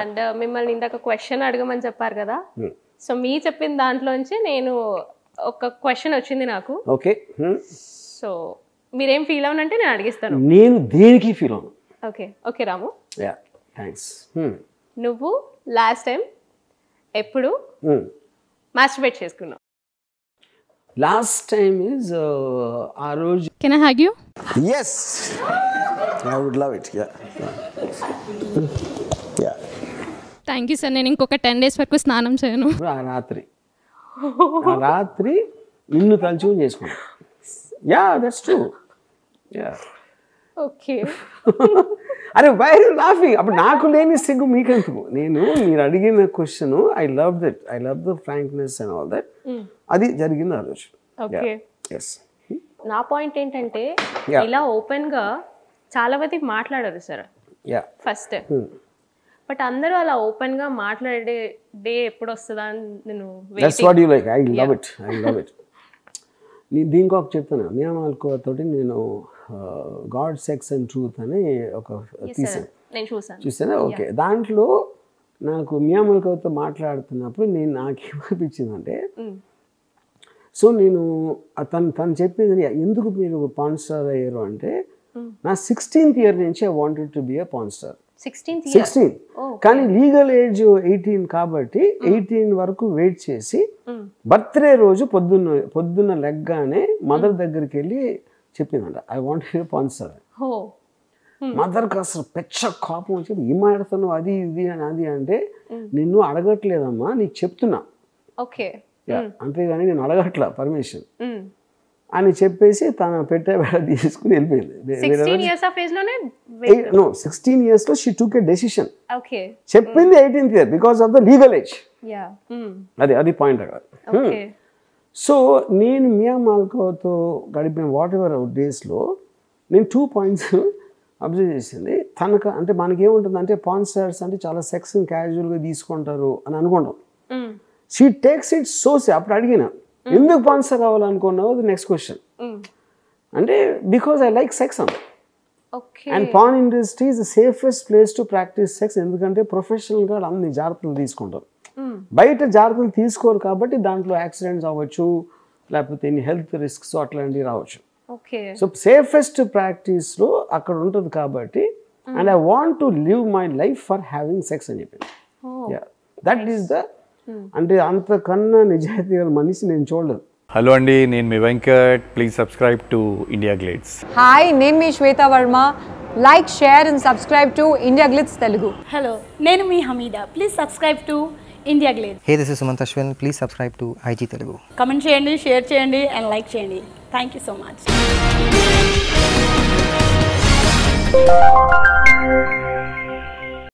And మిమ్మల్ని ఇందాక question అడగమని చెప్పారు కదా, సో మీ చెప్పిన దాంట్లో నుంచి నేను ఒక క్వశ్చన్ వచ్చింది నాకు. ఓకే, సో మీరేం ఫీల్ అవునంటే నేను అడిగిస్తాను. నేను దేనికి ఫీల్ అవును. Okay okay Ramu, yeah thanks. నువ్వు లాస్ట్ టైం ఎప్పుడు మాస్టర్బేట్ చేసుకున్నావు? Last time is Aroj. Can I hug you? Yes. I would love it. Yeah. Yeah. Thank you sir. నేను ఇంకొక 10 days వరకు స్నానం చేయను. ఆ రాత్రి నిన్ను తలుచుకొని చేసుకున్నా. Yeah, that's true. Yeah. Okay. అరే why are you laughing? అప్పుడు నాకు లేని సిగ్గు మీకెందుకు? మీరు అడిగిన question I love that, I love the frankness and all that. అది జరిగింది ఆ రోజు. Okay, yes. నా పాయింట్ ఏంటంటే ఇలా ఓపెన్ గా చాలా మంది మాట్లాడారు సార్ ఫస్ట్, బట్ అందరూ అలా ఓపెన్ గా మాట్లాడే డే ఎప్పుడు వస్తుందా అని నేను wait. That's what you like. I love it, I love it. నేను దీనికి ఒక చెప్తాను, మియా మాల్కో తోటి నేను గాడ్ సెక్స్ అండ్ ట్రూత్ అని ఒక చూసాను. ఓకే, దాంట్లో నాకు మియా మాల్కోతో మాట్లాడుతున్నప్పుడు నేను నాకేమనిపించిందంటే, సో నేను తను చెప్పింది ఎందుకు మీరు పాన్ స్టార్ అయ్యారు అంటే, నా 16th ఇయర్ నుంచి I wanted to be a porn star. 16, కానీ లీగల్ ఏజ్ 18 కాబట్టి 18 వరకు వెయిట్ చేసి బర్త్డే రోజు పొద్దున్న లెగ్గానే మదర్ దగ్గరికి వెళ్ళి చెప్పిందంట, I want to be a porn star. మదర్కి అసలు పెచ్చ కోపం వచ్చి, ఏం మాట్లాడుతున్నావు అది ఇది అని, అది అంటే నిన్ను అడగట్లేదమ్మా నీకు చెప్తున్నా, ఓకే అంతేగాని నేను అడగట్లా పర్మిషన్ అని చెప్పేసి తన పెట్టే వేళ తీసుకుని వెళ్ళిపోయింది. 16 years లో షీ టుక్ ఎ డెసిషన్. చెప్పింది 18th year because of the legal age. అది పాయింట్ అక్కడ. సో నేను మియా మాల్కోతో గడిపిన వాట్ ఎవర్ డేస్లో నేను 2 points అబ్జర్వ్ చేసింది. తనకు అంటే మనకేముంటుందంటే పాన్ స్టార్స్ అంటే చాలా సెక్స్ని క్యాజువల్గా తీసుకుంటారు అని అనుకుంటాం. She takes it so say. అప్పుడు అడిగిన ఎందుకు పాన్ స్టార్ కావాలనుకున్నావు అది నెక్స్ట్ క్వశ్చన్ అంటే, because I like sex and and porn industry is the safest place to practise sex. ఎందుకంటే ప్రొఫెషనల్గా అన్ని జాగ్రత్తలు తీసుకుంటారు, బయట జాగ్రత్తలు తీసుకోరు కాబట్టి దాంట్లో యాక్సిడెంట్స్ అవ్వచ్చు, లేకపోతే ఎన్ని హెల్త్ రిస్క్స్ అట్లాంటివి రావచ్చు. సో సేఫెస్ట్ ప్రాక్టీస్లో అక్కడ ఉంటుంది కాబట్టి, and I want to live my life for having sex అని చెప్పింది. దట్ ఈస్ ద అంటే అంతకన్నా నిజాయితీ గల మనిషి నేను చూడలేదు. హలో అండి, నేను మీ Venkat. Please subscribe to India glitz. Hi, నేను మీ శ్వేత Varma. Like, share and subscribe to India glitz Telugu. Hello, నేను మీ Hameeda. Please subscribe to India glitz. Hey, this is సుమంతాస్వెన్. Please subscribe to IG Telugu. Comment చేయండి, షేర్ చేయండి అండ్ లైక్ చేయండి. Thank you so much.